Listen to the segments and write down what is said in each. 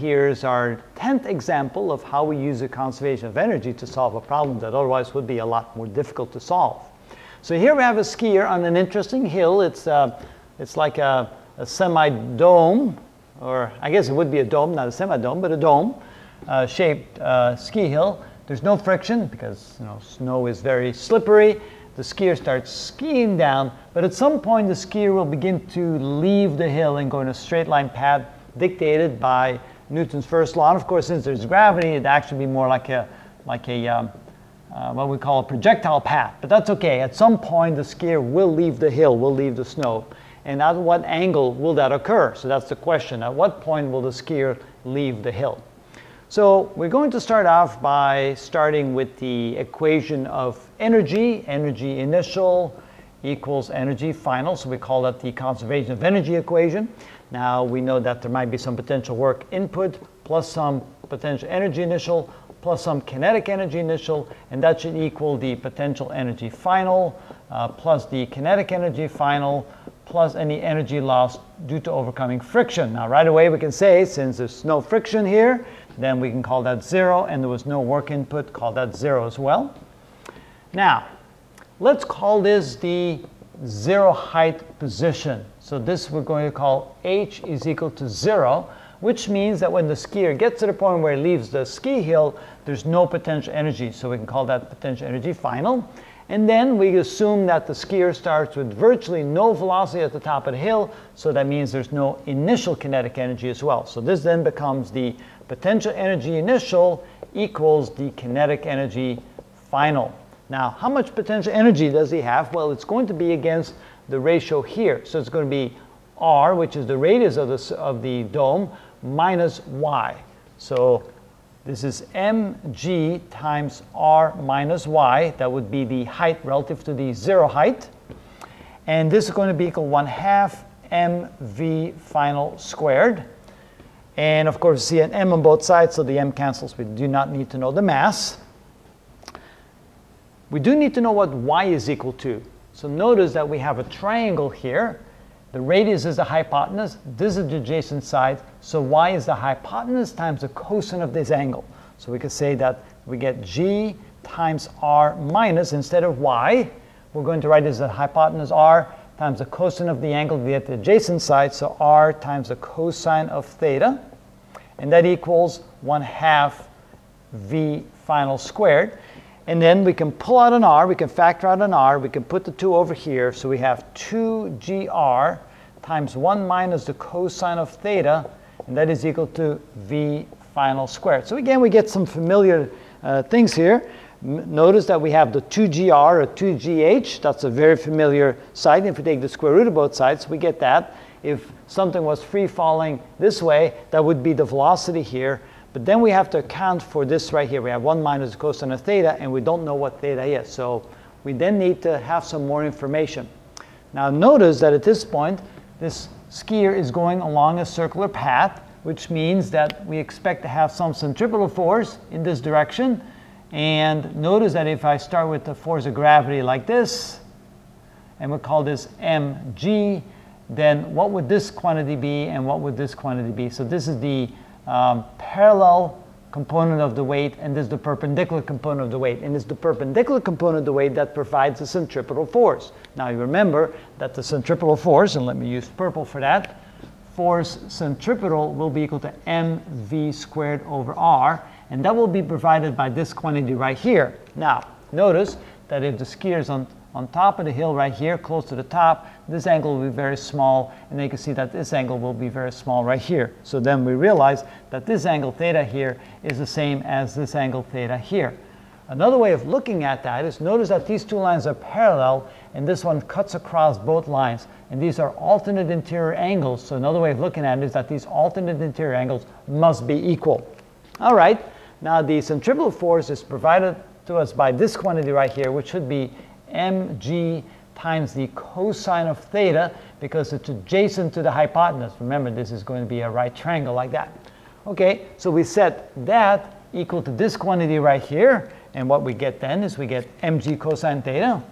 Here's our 10th example of how we use the conservation of energy to solve a problem that otherwise would be a lot more difficult to solve. So here we have a skier on an interesting hill. It's like a semi-dome, or I guess it would be a dome, not a semi-dome, but a dome-shaped ski hill. There's no friction because snow is very slippery. The skier starts skiing down, but at some point the skier will begin to leave the hill and go in a straight line path dictated by Newton's first law. And of course, since there's gravity, it'd actually be more like what we call a projectile path. But that's okay. At some point, the skier will leave the hill, will leave the snow. And at what angle will that occur? So that's the question. At what point will the skier leave the hill? So we're going to start off by starting with the equation of energy. Energy initial equals energy final. So we call that the conservation of energy equation. Now we know that there might be some potential work input plus some potential energy initial plus some kinetic energy initial, and that should equal the potential energy final plus the kinetic energy final plus any energy lost due to overcoming friction. Now right away we can say, since there's no friction here, then we can call that zero, and there was no work input, call that zero as well. Now let's call this the zero height position. So this we're going to call h is equal to zero, which means that when the skier gets to the point where he leaves the ski hill, there's no potential energy. So we can call that potential energy final. And then we assume that the skier starts with virtually no velocity at the top of the hill, so that means there's no initial kinetic energy as well. So this then becomes the potential energy initial equals the kinetic energy final. Now, how much potential energy does he have? Well, it's going to be against the ratio here. So it's going to be r, which is the radius of the dome, minus y. So this is mg times r minus y. That would be the height relative to the zero height. And this is going to be equal 1/2 mv final squared. And of course, you see an m on both sides, so the m cancels. We do not need to know the mass. We do need to know what y is equal to. So notice that we have a triangle here. The radius is the hypotenuse. This is the adjacent side. So y is the hypotenuse times the cosine of this angle. So we could say that we get g times r minus, instead of y, we're going to write this as hypotenuse r times the cosine of the angle. We get the adjacent side. So r times the cosine of theta. And that equals 1/2 v final squared. And then we can pull out an r, we can factor out an r, we can put the 2 over here. So we have 2gr times 1 minus the cosine of theta, and that is equal to v final squared. So again, we get some familiar things here. Notice that we have the 2gr or 2gh. That's a very familiar side. If we take the square root of both sides, we get that. If something was free falling this way, that would be the velocity here. But then we have to account for this right here. We have 1 minus the cosine of theta, and we don't know what theta is. So we then need to have some more information. Now notice that at this point, this skier is going along a circular path, which means that we expect to have some centripetal force in this direction. And notice that if I start with the force of gravity like this, and we call this mg, then what would this quantity be, and what would this quantity be? So this is the parallel component of the weight, and this is the perpendicular component of the weight. And it's the perpendicular component of the weight that provides the centripetal force. Now you remember that the centripetal force, and let me use purple for that, force centripetal will be equal to mv squared over r, and that will be provided by this quantity right here. Now notice that if the skier is on top of the hill right here, close to the top, this angle will be very small, and you can see that this angle will be very small right here. So then we realize that this angle theta here is the same as this angle theta here. Another way of looking at that is, notice that these two lines are parallel, and this one cuts across both lines, and these are alternate interior angles. So another way of looking at it is that these alternate interior angles must be equal. All right, now the centripetal force is provided to us by this quantity right here, which should be mg times the cosine of theta, because it's adjacent to the hypotenuse. Remember, this is going to be a right triangle like that. Okay, so we set that equal to this quantity right here, and what we get then is we get mg cosine theta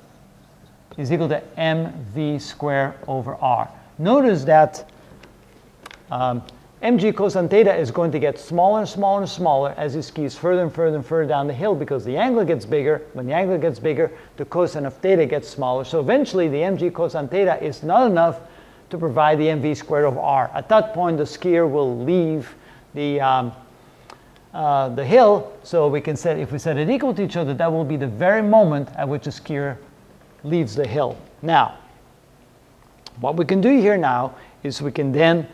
is equal to mv squared over r. Notice that mg cosine theta is going to get smaller and smaller and smaller as he skis further and further and further down the hill because the angle gets bigger. When the angle gets bigger, the cosine of theta gets smaller. So eventually the mg cosine theta is not enough to provide the mv squared of r. At that point the skier will leave the hill, so we can set, if we set it equal to each other, that will be the very moment at which the skier leaves the hill. Now, what we can do here now is we can then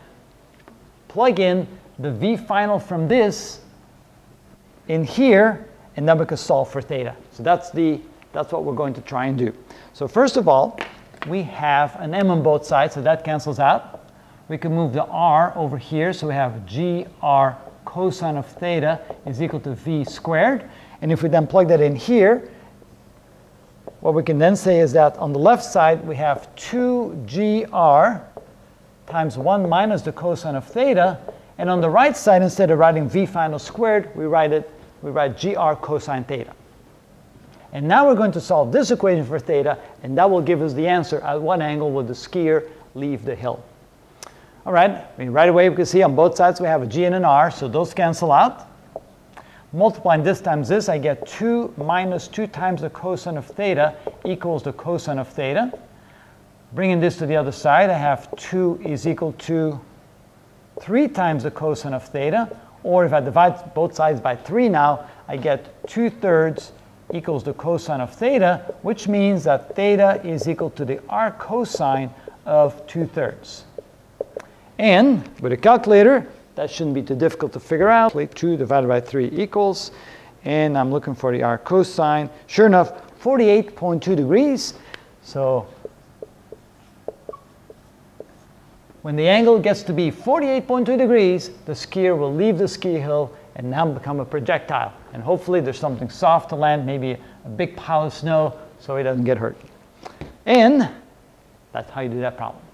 plug in the v final from this in here, and then we can solve for theta. So that's what we're going to try and do. So first of all, we have an m on both sides, so that cancels out. We can move the r over here, so we have gr cosine of theta is equal to v squared. And if we then plug that in here, what we can then say is that on the left side we have 2gr times 1 minus the cosine of theta, and on the right side, instead of writing v final squared, we write gr cosine theta. And now we're going to solve this equation for theta, and that will give us the answer at what angle will the skier leave the hill. All right, I mean, right away we can see on both sides we have a g and an r, so those cancel out. Multiplying this times this, I get 2 minus 2 times the cosine of theta equals the cosine of theta. Bringing this to the other side, I have 2 is equal to 3 times the cosine of theta, or if I divide both sides by 3 now, I get 2/3 equals the cosine of theta, which means that theta is equal to the r cosine of 2/3. And with a calculator, that shouldn't be too difficult to figure out. 2 divided by 3 equals, and I'm looking for the r cosine. Sure enough, 48.2 degrees. So when the angle gets to be 48.2 degrees, the skier will leave the ski hill and now become a projectile. And hopefully there's something soft to land, maybe a big pile of snow, so he doesn't get hurt. And that's how you do that problem.